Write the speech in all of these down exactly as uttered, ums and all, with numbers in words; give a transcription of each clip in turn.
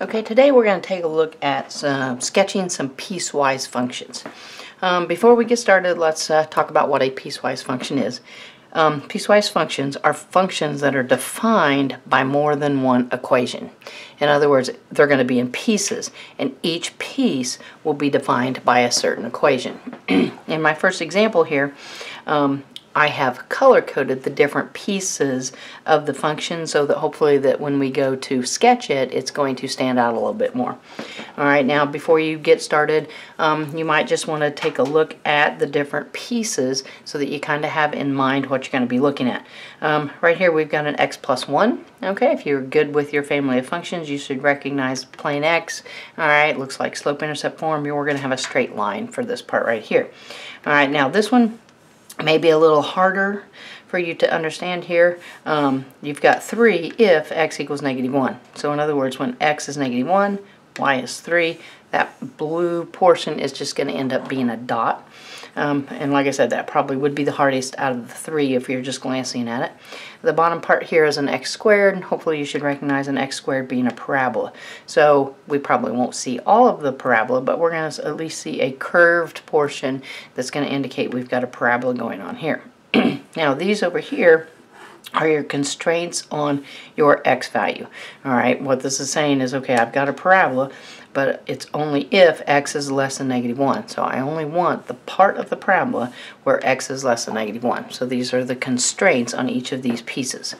Okay, today we're going to take a look at some, sketching some piecewise functions. Um, before we get started, let's uh, talk about what a piecewise function is. Um, piecewise functions are functions that are defined by more than one equation. In other words, they're going to be in pieces, and each piece will be defined by a certain equation. In my first example here, um, I have color-coded the different pieces of the function so that hopefully that when we go to sketch it, it's going to stand out a little bit more. Alright, now before you get started, um, you might just want to take a look at the different pieces so that you kind of have in mind what you're going to be looking at. Um, right here we've got an x plus one. Okay, if you're good with your family of functions, you should recognize plain x. Alright, looks like slope-intercept form. You're going to have a straight line for this part right here. Alright, now this one may be a little harder for you to understand here. Um, you've got three if x equals negative one. So in other words, when x is negative one, y is three, that blue portion is just going to end up being a dot. Um, and like I said, that probably would be the hardest out of the three if you're just glancing at it. The bottom part here is an x squared, and hopefully you should recognize an x squared being a parabola. So we probably won't see all of the parabola, but we're going to at least see a curved portion that's going to indicate we've got a parabola going on here. Now these over here are your constraints on your x value. Alright, what this is saying is, okay, I've got a parabola, but it's only if x is less than negative one. So I only want the part of the parabola where x is less than negative one. So these are the constraints on each of these pieces.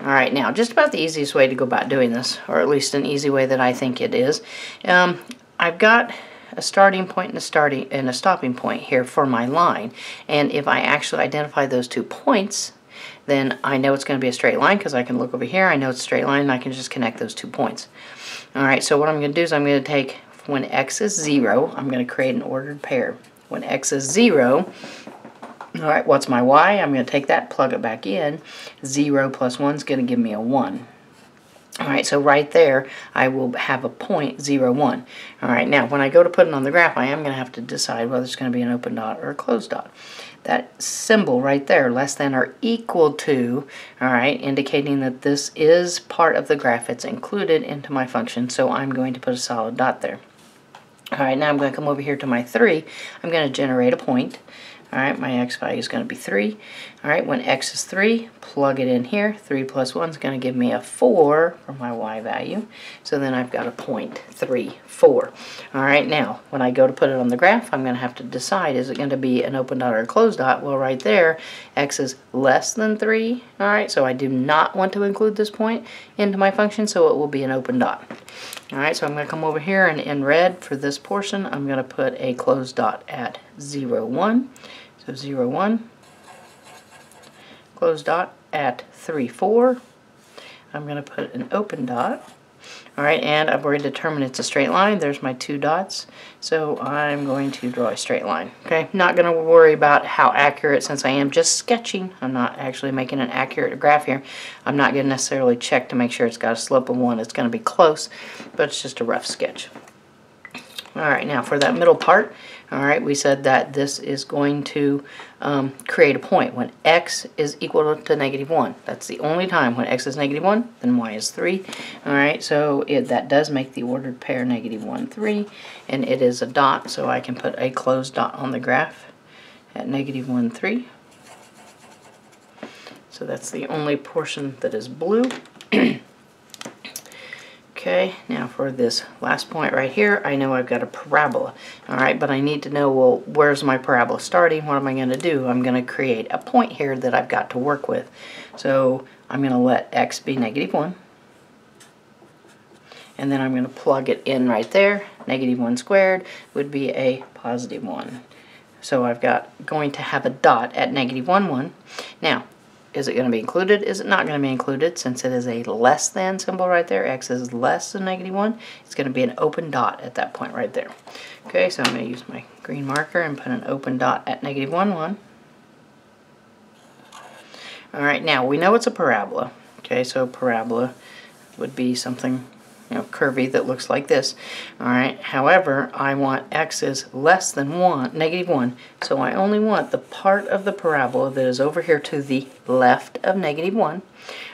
Alright, now just about the easiest way to go about doing this, or at least an easy way that I think it is, um, I've got a starting point and a starting and a stopping point here for my line, and if I actually identify those two points, then I know it's going to be a straight line because I can look over here, I know it's a straight line, and I can just connect those two points. Alright, so what I'm going to do is I'm going to take, when x is zero, I'm going to create an ordered pair. When x is zero, alright, what's my y? I'm going to take that, plug it back in. zero plus one is going to give me a one. Alright, so right there I will have a point zero one. Alright, now when I go to put it on the graph, I am going to have to decide whether it's going to be an open dot or a closed dot. That symbol right there, less than or equal to, alright, indicating that this is part of the graph. It's included into my function, so I'm going to put a solid dot there. Alright, now I'm going to come over here to my three. I'm going to generate a point. Alright, my x value is going to be three. Alright, when x is three, plug it in here. three plus one is going to give me a four for my y value. So then I've got a point, three, four. Alright, now, when I go to put it on the graph, I'm going to have to decide, is it going to be an open dot or a closed dot? Well, right there, x is less than three. Alright, so I do not want to include this point into my function, so it will be an open dot. Alright, so I'm going to come over here, and in red for this portion, I'm going to put a closed dot at zero, one. So zero, one, closed dot at three, four. I'm going to put an open dot. Alright, and I've already determined it's a straight line. There's my two dots. So I'm going to draw a straight line. Okay, not going to worry about how accurate, since I am just sketching. I'm not actually making an accurate graph here. I'm not going to necessarily check to make sure it's got a slope of one. It's going to be close, but it's just a rough sketch. Alright, now for that middle part, alright, we said that this is going to um, create a point when x is equal to negative one. That's the only time when x is negative one, then y is three. Alright, so it, that does make the ordered pair negative one, three, and it is a dot, so I can put a closed dot on the graph at negative one, three. So that's the only portion that is blue. Okay, now for this last point right here, I know I've got a parabola. Alright, but I need to know, well, where's my parabola starting? What am I going to do? I'm going to create a point here that I've got to work with. So I'm going to let x be negative one. And then I'm going to plug it in right there. Negative one squared would be a positive one. So I've got going to have a dot at negative one, one. Now, is it going to be included? Is it not going to be included? Since it is a less than symbol right there, x is less than negative one, it's going to be an open dot at that point right there. Okay, so I'm going to use my green marker and put an open dot at negative one, one. Alright, now we know it's a parabola. Okay, so parabola would be something you know, curvy that looks like this. All right. However, I want x is less than one, negative one. So I only want the part of the parabola that is over here to the left of negative one.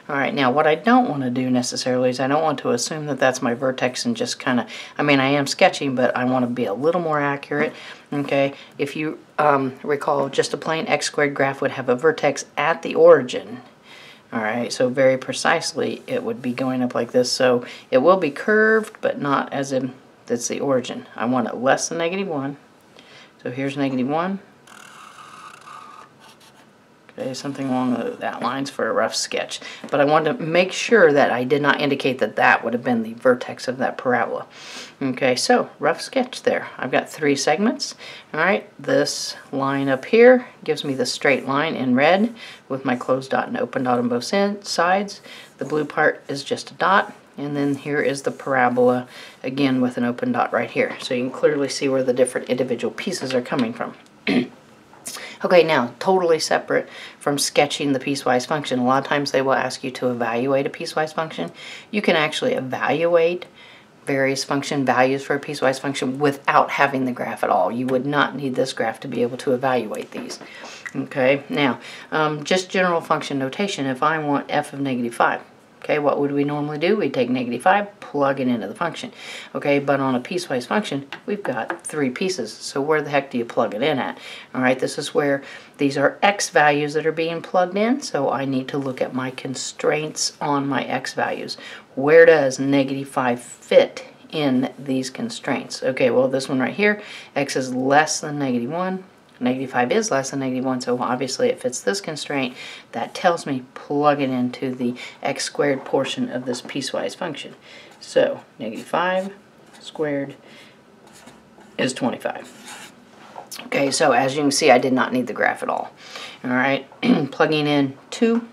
All right. Now, what I don't want to do necessarily is I don't want to assume that that's my vertex and just kind of, I mean, I am sketching, but I want to be a little more accurate. Okay. If you um, recall, just a plain x squared graph would have a vertex at the origin. All right, so very precisely it would be going up like this. So it will be curved, but not as in that's the origin. I want it less than negative one. So here's negative one. Okay, something along the, that lines for a rough sketch. But I wanted to make sure that I did not indicate that that would have been the vertex of that parabola. Okay, so rough sketch there. I've got three segments. All right, this line up here gives me the straight line in red with my closed dot and open dot on both sides. The blue part is just a dot. And then here is the parabola, again with an open dot right here. So you can clearly see where the different individual pieces are coming from. Okay, now, totally separate from sketching the piecewise function. A lot of times they will ask you to evaluate a piecewise function. You can actually evaluate various function values for a piecewise function without having the graph at all. You would not need this graph to be able to evaluate these. Okay, now, um, just general function notation. If I want f of negative five, okay, what would we normally do? We take negative five, plug it into the function. Okay, but on a piecewise function, we've got three pieces. So where the heck do you plug it in at? All right, this is where these are x values that are being plugged in. So I need to look at my constraints on my x values. Where does negative five fit in these constraints? Okay, well, this one right here, x is less than negative one. Negative five is less than negative one, so obviously it fits this constraint. That tells me plug it into the x squared portion of this piecewise function. So negative five squared is twenty-five. Okay, so as you can see, I did not need the graph at all. All right, plugging in two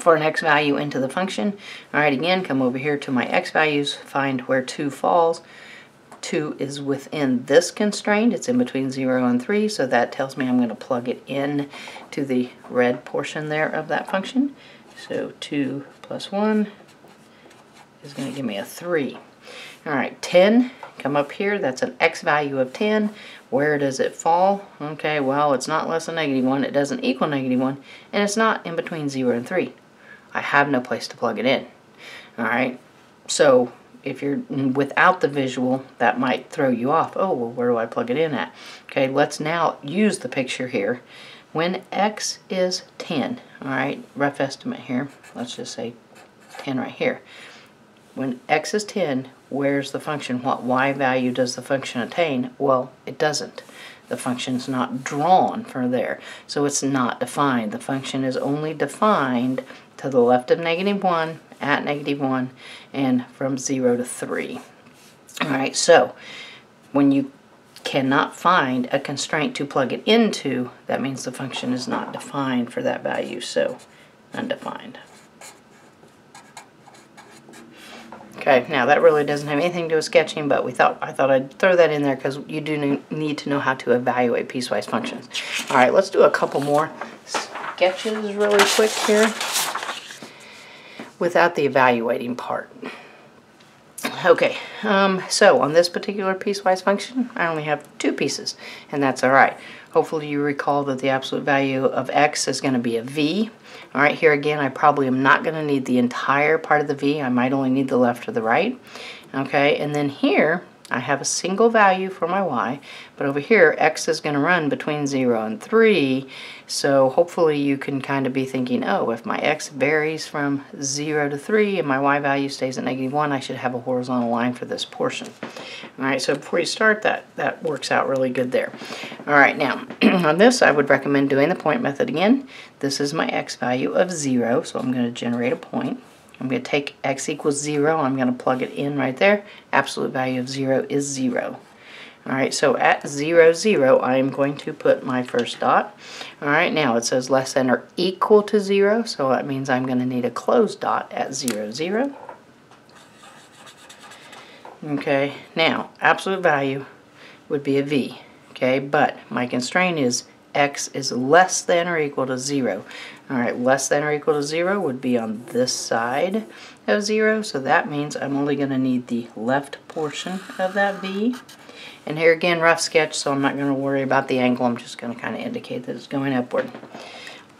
for an x value into the function. All right, again, come over here to my x values, find where two falls. two is within this constraint. It's in between zero and three, so that tells me I'm going to plug it in to the red portion there of that function. So two plus one is going to give me a three. All right, ten, come up here. That's an x value of ten. Where does it fall? Okay, well, it's not less than negative one. It doesn't equal negative one, and it's not in between zero and three. I have no place to plug it in. All right, so if you're without the visual, that might throw you off. Oh, well, where do I plug it in at? Okay, let's now use the picture here. When x is ten, all right, rough estimate here. Let's just say ten right here. When x is ten, where's the function? What y value does the function attain? Well, it doesn't. The function's not drawn from there, so it's not defined. The function is only defined to the left of negative one, at negative one, and from zero to three. Alright, so when you cannot find a constraint to plug it into, that means the function is not defined for that value, so undefined. Okay, now that really doesn't have anything to do with sketching, but we thought I thought I'd throw that in there because you do need to know how to evaluate piecewise functions. Alright, let's do a couple more sketches really quick here without the evaluating part. Okay, um, so on this particular piecewise function, I only have two pieces, and that's all right. Hopefully you recall that the absolute value of x is going to be a v. All right, here again, I probably am not going to need the entire part of the v. I might only need the left or the right. Okay, and then here, I have a single value for my y, but over here x is going to run between zero and three, so hopefully you can kind of be thinking, oh, if my x varies from zero to three and my y value stays at negative one, I should have a horizontal line for this portion. All right, so before you start that, that works out really good there. All right, now on this, I would recommend doing the point method again. This is my x value of zero, so I'm going to generate a point. I'm going to take x equals zero, I'm going to plug it in right there. Absolute value of zero is zero. Alright, so at zero, zero, I am going to put my first dot. Alright, now it says less than or equal to zero, so that means I'm going to need a closed dot at zero, zero. Okay, now absolute value would be a v. Okay, but my constraint is x is less than or equal to zero. All right, less than or equal to zero would be on this side of zero, so that means I'm only going to need the left portion of that V. And here again, rough sketch, so I'm not going to worry about the angle. I'm just going to kind of indicate that it's going upward.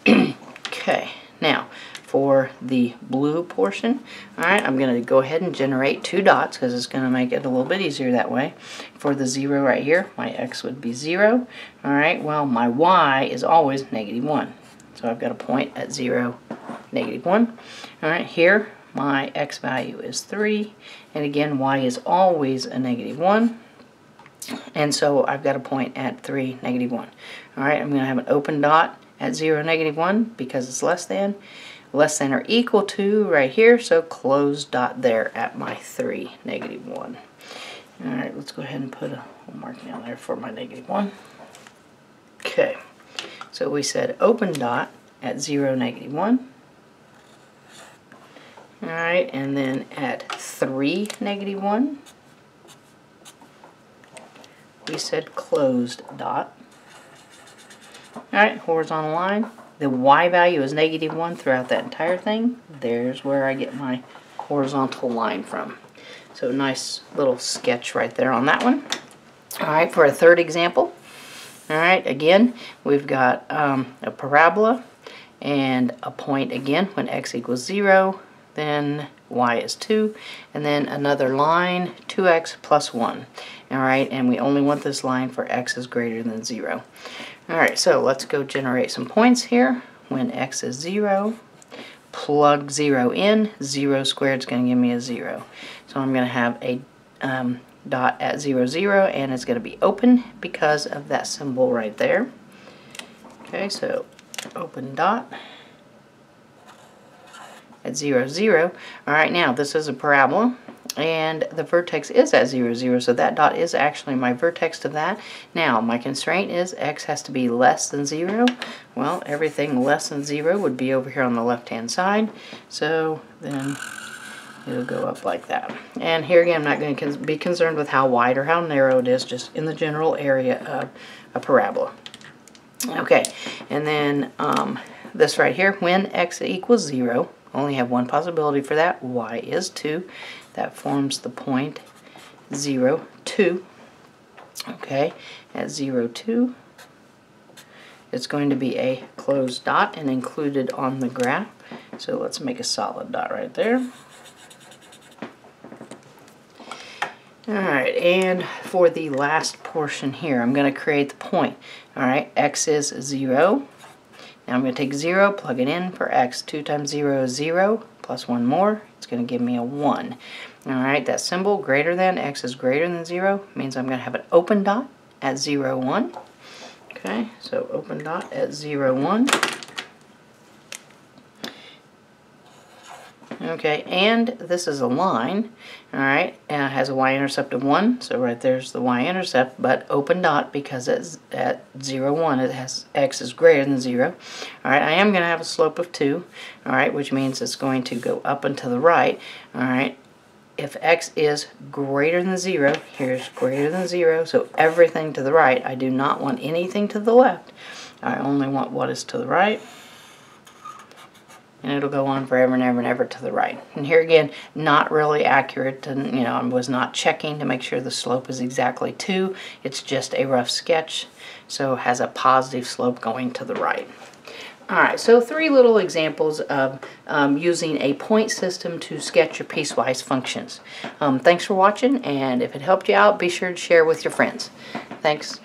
Okay, now for the blue portion, all right, I'm going to go ahead and generate two dots because it's going to make it a little bit easier that way. For the zero right here, my x would be zero. All right, well, my y is always negative one. So I've got a point at zero, negative one. All right, here my x value is three, and again y is always a negative one, and so I've got a point at three, negative one. All right, I'm going to have an open dot at zero, negative one because it's less than, less than or equal to right here, so closed dot there at my three, negative one. All right, let's go ahead and put a mark down there for my negative one. Okay. So we said open dot at zero, negative one. All right, and then at three, negative one, we said closed dot. All right, horizontal line. The y value is negative one throughout that entire thing. There's where I get my horizontal line from. So nice little sketch right there on that one. All right, for a third example. All right, again, we've got um, a parabola and a point again when x equals zero, then y is two, and then another line, two x plus one. All right, and we only want this line for x is greater than zero. All right, so let's go generate some points here. When x is zero, plug zero in. zero squared is going to give me a zero. So I'm going to have a um, dot at zero, zero, and it's going to be open because of that symbol right there. Okay, so open dot at zero, zero. All right, now this is a parabola, and the vertex is at zero, zero, so that dot is actually my vertex to that. Now, my constraint is x has to be less than zero. Well, everything less than zero would be over here on the left-hand side, so then it'll go up like that. And here again, I'm not going to be concerned with how wide or how narrow it is, just in the general area of a parabola. Okay, and then um, this right here, when x equals zero, only have one possibility for that, y is two. That forms the point zero, two. Okay, at zero, two, it's going to be a closed dot and included on the graph. So let's make a solid dot right there. Alright, and for the last portion here, I'm going to create the point. Alright, x is zero. Now I'm going to take zero, plug it in for x. two times zero is zero, plus one more, it's going to give me a one. Alright, that symbol, greater than, x is greater than zero, means I'm going to have an open dot at zero, one. Okay, so open dot at zero, one. Okay, and this is a line, all right, and it has a y-intercept of one, so right there's the y-intercept, but open dot because it's at zero, one, it has x is greater than zero. All right, I am going to have a slope of two, all right, which means it's going to go up and to the right, all right. If x is greater than zero, here's greater than zero, so everything to the right. I do not want anything to the left. I only want what is to the right. And it'll go on forever and ever and ever to the right. And here again, not really accurate, and you know, I was not checking to make sure the slope is exactly two. It's just a rough sketch, so it has a positive slope going to the right. All right, so three little examples of um, using a point system to sketch your piecewise functions. Um, thanks for watching, and if it helped you out, be sure to share with your friends. Thanks.